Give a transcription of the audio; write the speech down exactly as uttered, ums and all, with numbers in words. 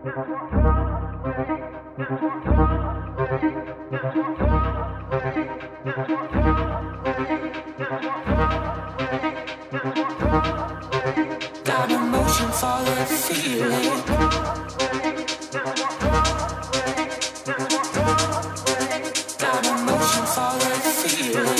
Got emotion for the feeling. Got emotion for the feeling.